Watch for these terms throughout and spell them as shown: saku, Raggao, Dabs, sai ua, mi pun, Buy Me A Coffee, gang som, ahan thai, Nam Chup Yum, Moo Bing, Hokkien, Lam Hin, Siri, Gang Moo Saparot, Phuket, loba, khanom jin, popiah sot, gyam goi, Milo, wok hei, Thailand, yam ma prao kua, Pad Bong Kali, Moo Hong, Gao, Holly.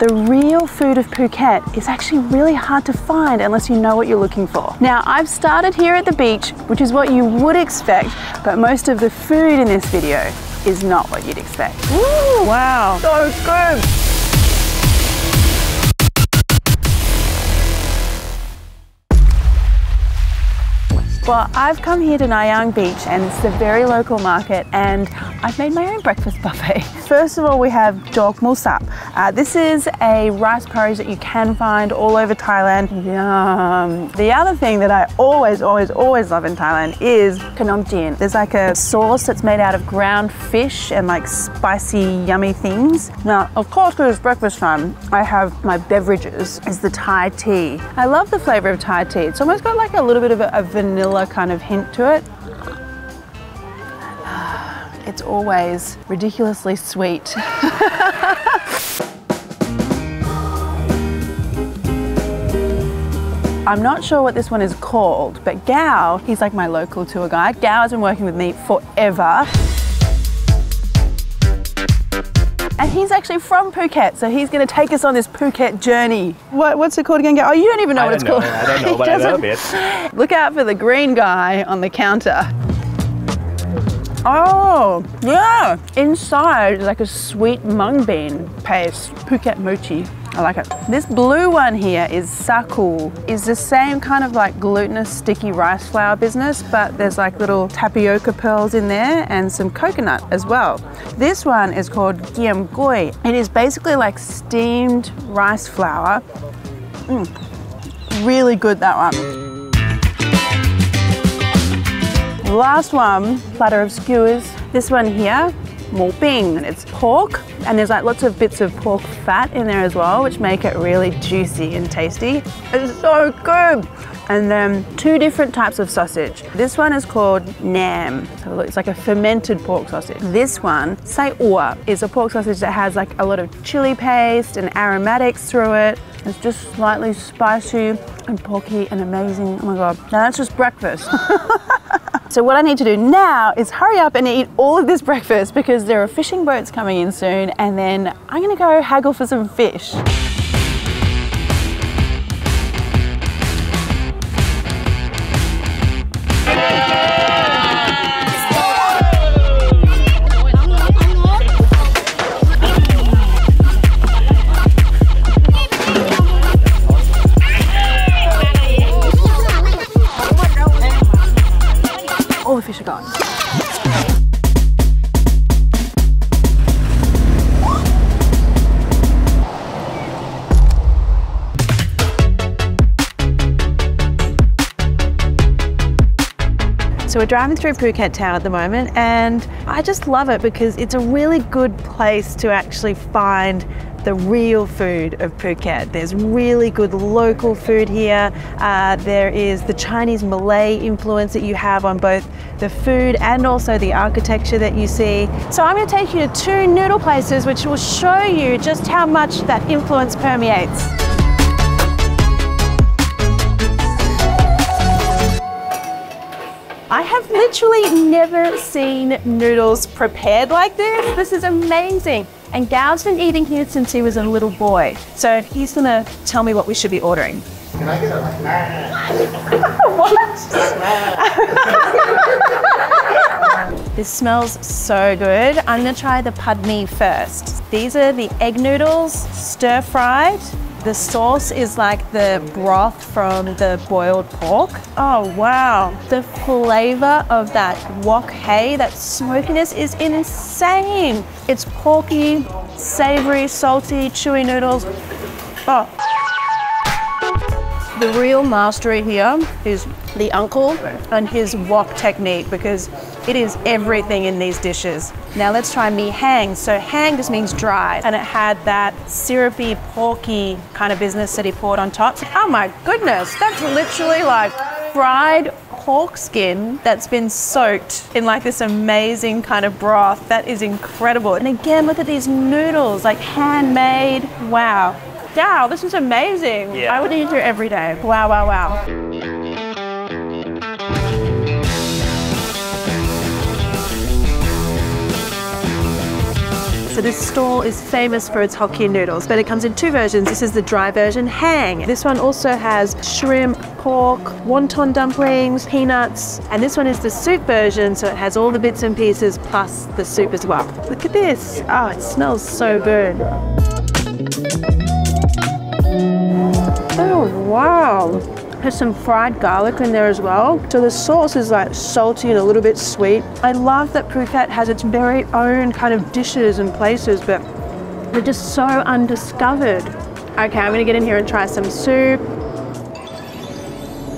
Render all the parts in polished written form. The real food of Phuket is actually really hard to find unless you know what you're looking for. Now, I've started here at the beach, which is what you would expect, but most of the food in this video is not what you'd expect. Ooh, wow, so good. Well, I've come here to Nai Yang Beach and it's the very local market and I've made my own breakfast buffet. First of all, we have Gang Moo Saparot. This is a rice porridge that you can find all over Thailand. Yum! The other thing that I always love in Thailand is khanom jin. There's like a sauce that's made out of ground fish and like spicy, yummy things. Now, of course, because it's breakfast time, I have my beverages. It's the Thai tea. I love the flavour of Thai tea. It's almost got like a little bit of a vanilla kind of hint to it. It's always ridiculously sweet. I'm not sure what this one is called, but Gao, he's like my local tour guide. Gao has been working with me forever. And he's actually from Phuket, so he's going to take us on this Phuket journey. What's it called again? Oh, you don't even know what it's called. I don't know, but I love it. Look out for the green guy on the counter. Oh, yeah. Inside is like a sweet mung bean paste, Phuket mochi. I like it. This blue one here is saku. It's the same kind of like glutinous sticky rice flour business, but there's like little tapioca pearls in there and some coconut as well. This one is called gyam goi. It is basically like steamed rice flour. Really good, that one. Last one, platter of skewers. This one here, Moo Bing. It's pork and there's like lots of bits of pork fat in there as well, which make it really juicy and tasty. It's so good. And then two different types of sausage. This one is called nam. So look, it's like a fermented pork sausage. This one, sai ua, is a pork sausage that has like a lot of chili paste and aromatics through it. It's just slightly spicy and porky and amazing. Oh my God. Now that's just breakfast. So what I need to do now is hurry up and eat all of this breakfast because there are fishing boats coming in soon and then I'm gonna go haggle for some fish. So we're driving through Phuket town at the moment and I just love it because it's a really good place to actually find the real food of Phuket. There's really good local food here. There is the Chinese Malay influence that you have on both the food and also the architecture that you see. So I'm going to take you to two noodle places which will show you just how much that influence permeates. I have literally never seen noodles prepared like this. This is amazing. And Gao's been eating here since he was a little boy. So he's gonna tell me what we should be ordering. Can I get a What? This smells so good. I'm gonna try the Pad Mee first. These are the egg noodles, stir fried. The sauce is like the broth from the boiled pork. Oh, wow. The flavor of that wok hei, that smokiness is insane. It's porky, savory, salty, chewy noodles. Oh. The real mastery here is the uncle and his wok technique because it is everything in these dishes. Now let's try Mee Hang. So hang just means dry and it had that syrupy, porky kind of business that he poured on top. Oh my goodness, that's literally like fried pork skin that's been soaked in like this amazing kind of broth. That is incredible. And again, look at these noodles, like handmade, wow. Wow, this is amazing. Yeah. I would eat it every day. Wow, wow, wow. So So this stall is famous for its Hokkien noodles, but it comes in two versions. This is the dry version, hang. This one also has shrimp, pork, wonton dumplings, peanuts, and this one is the soup version, so it has all the bits and pieces plus the soup as well. Look at this. Oh, it smells so burnt. Oh, wow. There's some fried garlic in there as well. So the sauce is like salty and a little bit sweet. I love that Phuket has its very own kind of dishes and places, but they're just so undiscovered. Okay, I'm gonna get in here and try some soup.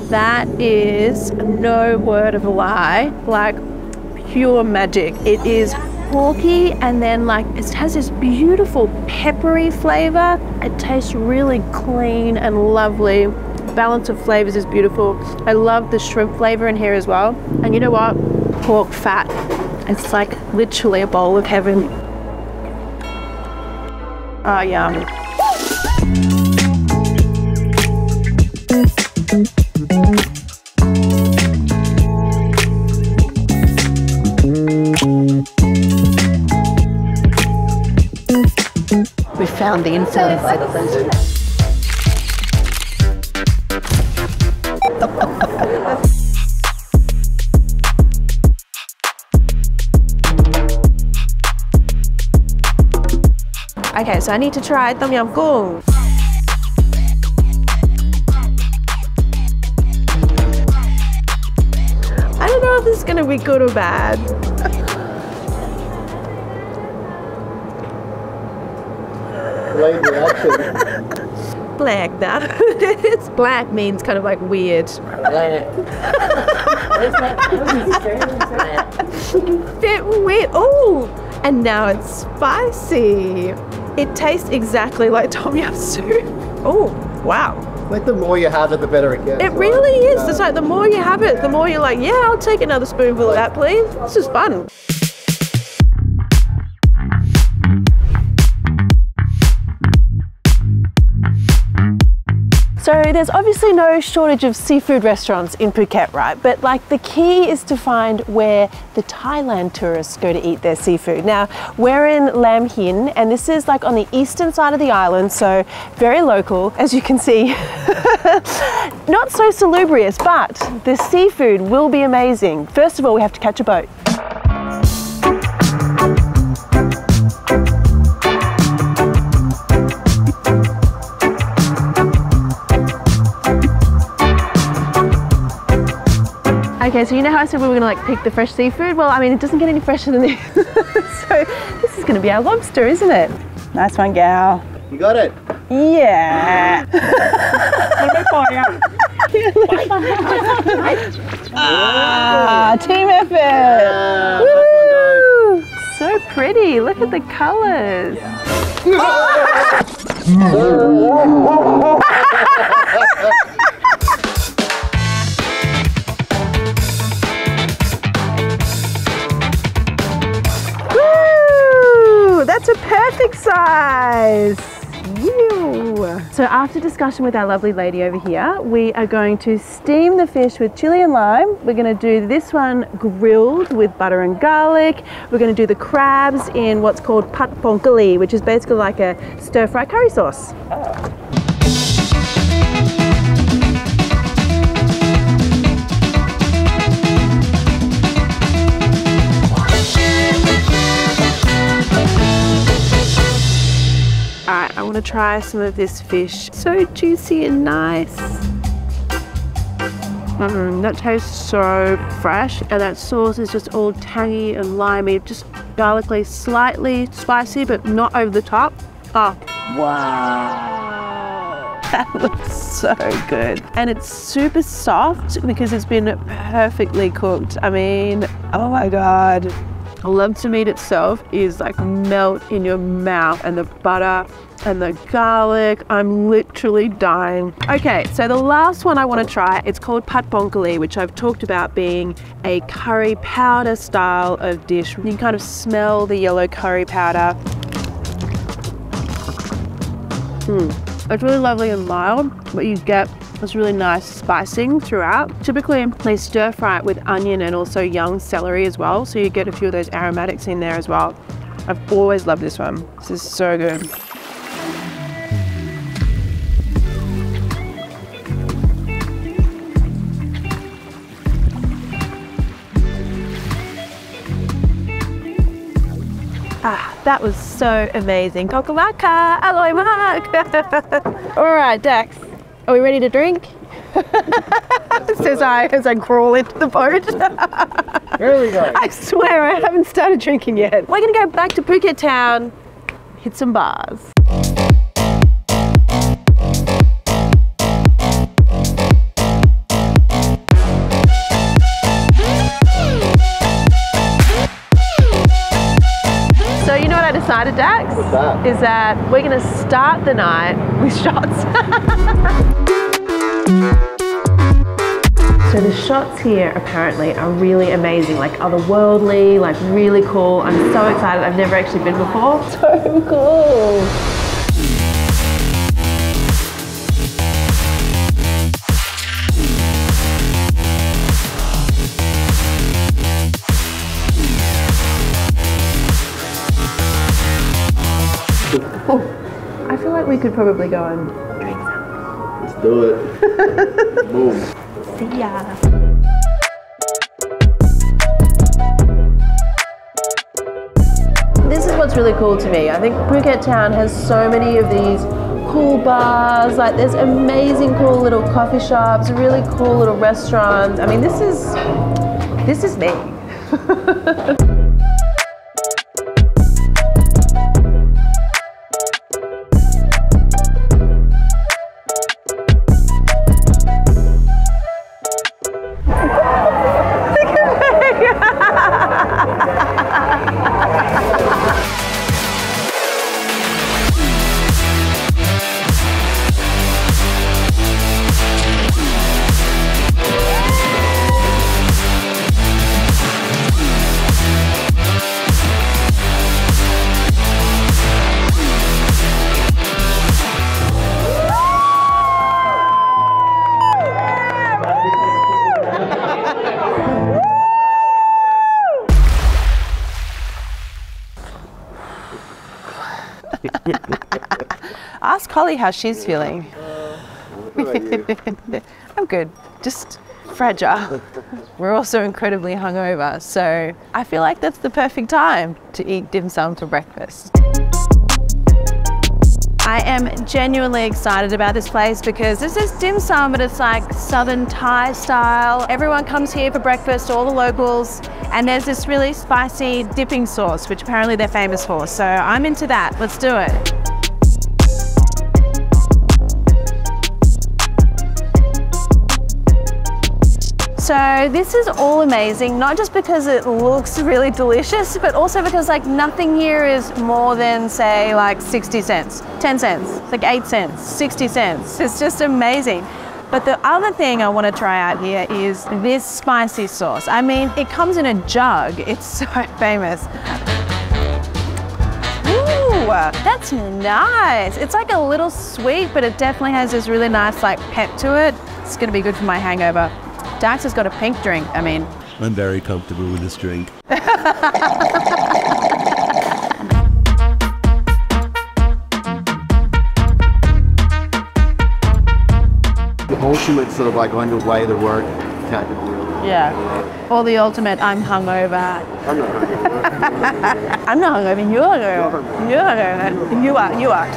That is, no word of a lie, like pure magic. It is porky, and then like it has this beautiful peppery flavor. It tastes really clean and lovely. Balance of flavors is beautiful. I love the shrimp flavor in here as well. And you know what? Pork fat. It's like literally a bowl of heaven. Ah, yum. We found the inside of the place. Okay, so I need to try Tom Yam Goong. I don't know if this is gonna be good or bad. Late reaction. Black, that. It's black means kind of like weird. Bit weird. Oh, and now it's spicy. It tastes exactly like Tom Yum soup. Oh, wow. Like the more you have it, the better it gets. It really is. It's like the more you have it, the more you're like, yeah, I'll take another spoonful of that, please. This is fun. So there's obviously no shortage of seafood restaurants in Phuket, right? But like the key is to find where the Thailand tourists go to eat their seafood. Now, we're in Lam Hin, and this is like on the eastern side of the island, so very local, as you can see. Not so salubrious, but the seafood will be amazing. First of all, we have to catch a boat. Okay, so you know how I said we were gonna like pick the fresh seafood? Well, I mean, it doesn't get any fresher than this. So this is gonna be our lobster, isn't it? Nice one, Gao. You got it. Yeah. Ah, team effort. Yeah. Woo! So pretty. Look at the colors. Yeah. That's a perfect size. Ew. So after discussion with our lovely lady over here, we are going to steam the fish with chili and lime. We're going to do this one grilled with butter and garlic. We're going to do the crabs in what's called Pad Bong Kali, which is basically like a stir-fry curry sauce. Oh. I want to try some of this fish. So juicy and nice. That tastes so fresh, and that sauce is just all tangy and limey, just garlicky, slightly spicy, but not over the top. Oh, wow. That looks so good. And it's super soft because it's been perfectly cooked. I mean, oh my God. The lobster meat itself is like melt in your mouth, and the butter and the garlic. I'm literally dying. Okay, so the last one I want to try, it's called Pad Bong Kali, which I've talked about being a curry powder style of dish. You can kind of smell the yellow curry powder. It's really lovely and mild, but you get this really nice spicing throughout. Typically, they stir fry it with onion and also young celery as well, so you get a few of those aromatics in there as well. I've always loved this one. This is so good. Ah, that was so amazing. Tokalaka, aloy mark. All right, Dax, are we ready to drink? Says I as I crawl into the boat. Here we go. I swear I haven't started drinking yet. We're gonna go back to Phuket town, hit some bars. So you know what I decided, Dax? What's that? Is that we're gonna start the night with shots. So the shots here apparently are really amazing, like otherworldly, like really cool. I'm so excited. I've never actually been before. So cool. Oh, I feel like we could probably go and drink some. Let's do it. Boom. Yeah. This is what's really cool to me. I think Phuket town has so many of these cool bars, like there's amazing cool little coffee shops, really cool little restaurants. I mean, this is me. Ask Holly how she's feeling. I'm good, just fragile. We're also incredibly hungover, so I feel like that's the perfect time to eat dim sum for breakfast. I am genuinely excited about this place because this is dim sum, but it's like Southern Thai style. Everyone comes here for breakfast, all the locals, and there's this really spicy dipping sauce, which apparently they're famous for. So I'm into that. Let's do it. So this is all amazing, not just because it looks really delicious, but also because like nothing here is more than say like 60 cents, 10 cents, like 8 cents, 60 cents. It's just amazing. But the other thing I want to try out here is this spicy sauce. I mean, it comes in a jug. It's so famous. Ooh, that's nice. It's like a little sweet, but it definitely has this really nice like pep to it. It's going to be good for my hangover. Dax has got a pink drink, I mean. I'm very comfortable with this drink. The ultimate sort of like on your way to work kind of deal. Yeah. Or the ultimate, I'm hungover. I'm not hungover. I'm not hungover, you're hungover. You're hungover. You are.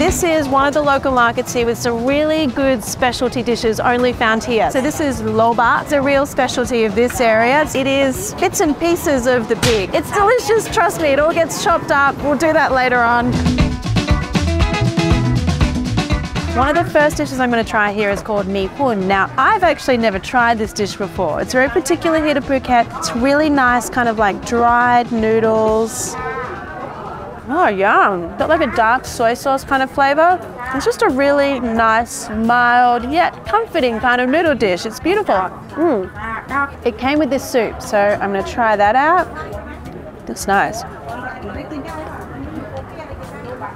This is one of the local markets here with some really good specialty dishes only found here. So this is loba. It's a real specialty of this area. It is bits and pieces of the pig. It's delicious, trust me. It all gets chopped up. We'll do that later on. One of the first dishes I'm going to try here is called mi pun. Now, I've actually never tried this dish before. It's very particular here to Phuket. It's really nice, kind of like dried noodles. Oh, yum. Got like a dark soy sauce kind of flavour. It's just a really nice, mild, yet comforting kind of noodle dish. It's beautiful. Mm. It came with this soup, so I'm going to try that out. That's nice.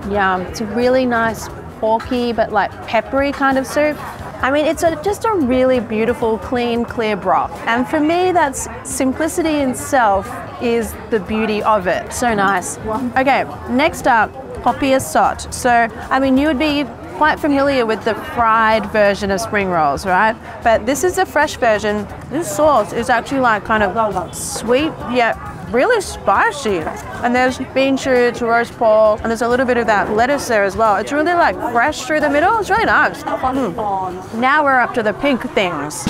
Yum. It's a really nice porky but like peppery kind of soup. I mean, it's just a really beautiful, clean, clear broth. And for me, that's simplicity in itself is the beauty of it. So nice. Okay, next up, popiah sot. So, I mean, you would be quite familiar with the fried version of spring rolls, right? But this is a fresh version. This sauce is actually like kind of sweet, yet really spicy. And there's bean shoots, roast pork, and there's a little bit of that lettuce there as well. It's really like fresh through the middle. It's really nice. Mm. Now we're up to the pink things.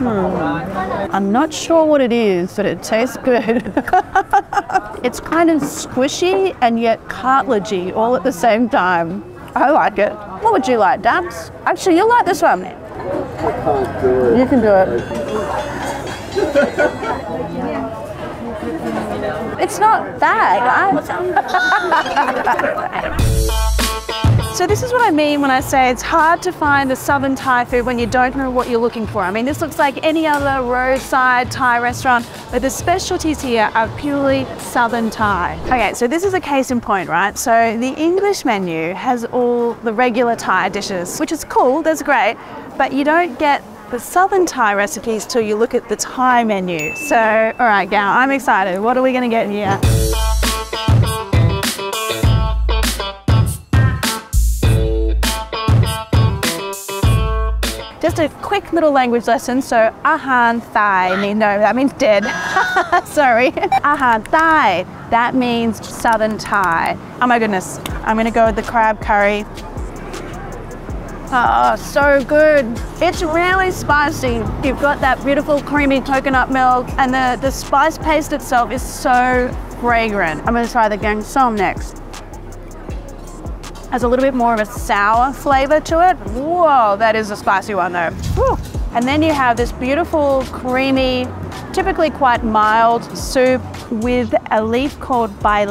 Mm. I'm not sure what it is, but it tastes good. It's kind of squishy and yet cartilagey all at the same time. I like it. What would you like, Dabs? Actually, you'll like this one. I can't do it. You can do it. It's not that, right? So this is what I mean when I say it's hard to find the Southern Thai food when you don't know what you're looking for. I mean, this looks like any other roadside Thai restaurant, but the specialties here are purely Southern Thai. Okay, so this is a case in point, right? So the English menu has all the regular Thai dishes, which is cool, that's great, but you don't get the Southern Thai recipes till you look at the Thai menu. So, all right, Gao, I'm excited. What are we gonna get here? Just a quick little language lesson. So ahan thai means, no, that means dead. Sorry. Ahan thai, that means Southern Thai. Oh my goodness. I'm gonna go with the crab curry. Oh, so good. It's really spicy. You've got that beautiful creamy coconut milk, and the spice paste itself is so fragrant. I'm gonna try the gang som next. Has a little bit more of a sour flavor to it. Whoa, that is a spicy one though. Whew. And then you have this beautiful, creamy, typically quite mild soup with a leaf called bai.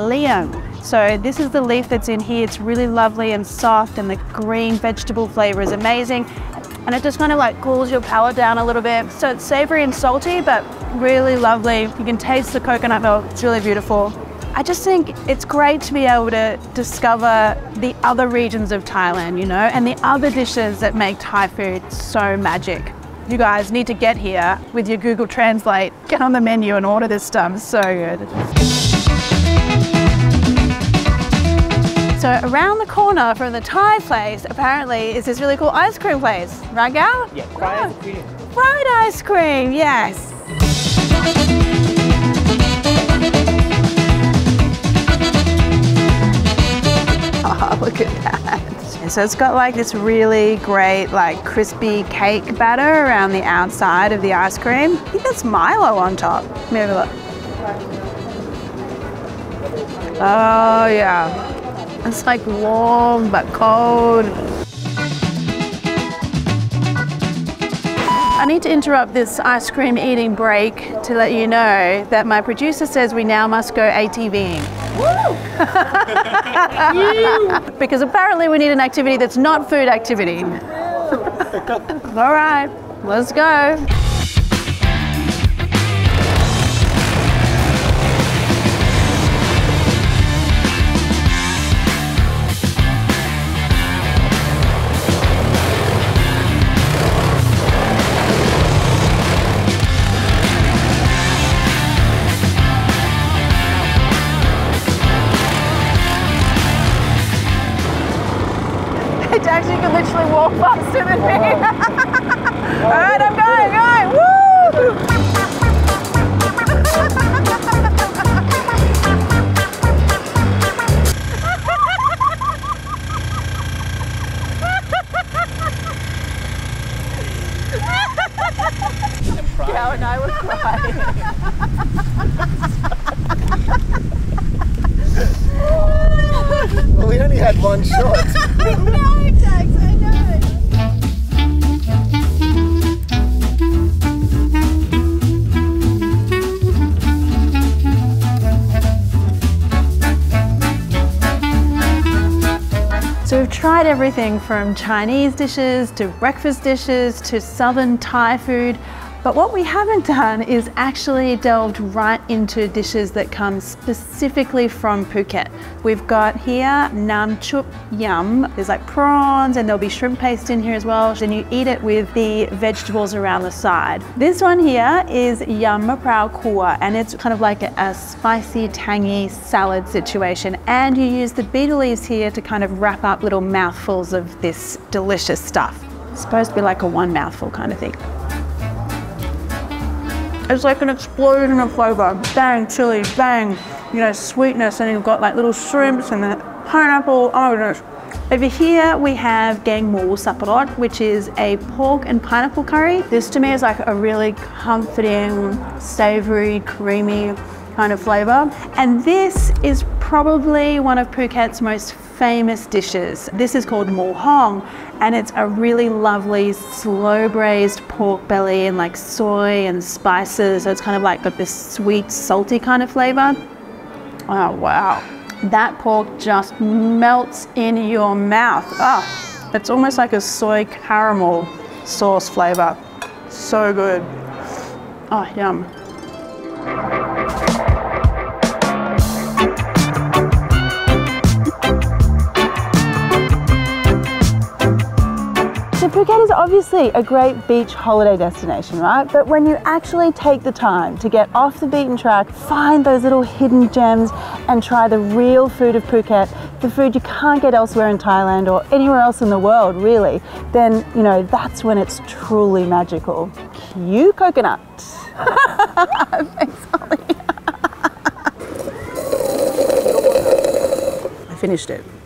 So this is the leaf that's in here. It's really lovely and soft, and the green vegetable flavor is amazing. And it just kind of like cools your palate down a little bit. So it's savory and salty, but really lovely. You can taste the coconut milk. It's really beautiful. I just think it's great to be able to discover the other regions of Thailand, you know, and the other dishes that make Thai food so magic. You guys need to get here with your Google Translate, get on the menu and order this stuff. It's so good. So around the corner from the Thai place, apparently, is this really cool ice cream place. Raggao? Yeah, fried ice cream. Fried ice cream, yes. Oh, look at that. So it's got like this really great, like crispy cake batter around the outside of the ice cream. I think that's Milo on top. Let me have a look. Oh yeah. It's like warm, but cold. I need to interrupt this ice cream eating break to let you know that my producer says we now must go ATVing. Because apparently we need an activity that's not food activity. All right, let's go. Faster than me. All right, I'm going, woo! Gao and I were crying. Well, we only had one shot. I know, Dax, I know. Tried everything from Chinese dishes to breakfast dishes to Southern Thai food. But what we haven't done is actually delved right into dishes that come specifically from Phuket. We've got here Nam Chup Yum. There's like prawns and there'll be shrimp paste in here as well. Then you eat it with the vegetables around the side. This one here is yam ma prao kua, and it's kind of like a spicy, tangy salad situation. And you use the betel leaves here to kind of wrap up little mouthfuls of this delicious stuff. It's supposed to be like a one mouthful kind of thing. It's like an explosion of flavor. Bang, chili, bang, you know, sweetness, and you've got like little shrimps and the pineapple. Oh, goodness. Over here we have Gang Moo Saparot, which is a pork and pineapple curry. This to me is like a really comforting, savory, creamy kind of flavor. And this is probably one of Phuket's most famous dishes. This is called Moo Hong, and it's a really lovely slow braised pork belly and like soy and spices. So it's kind of like got this sweet, salty kind of flavor. Oh, wow. That pork just melts in your mouth. Oh, it's almost like a soy caramel sauce flavor. So good. Oh, yum. So Phuket is obviously a great beach holiday destination, right? But when you actually take the time to get off the beaten track, find those little hidden gems and try the real food of Phuket, the food you can't get elsewhere in Thailand or anywhere else in the world, really, then, you know, that's when it's truly magical. Cue coconut. Thanks, Holly. I finished it.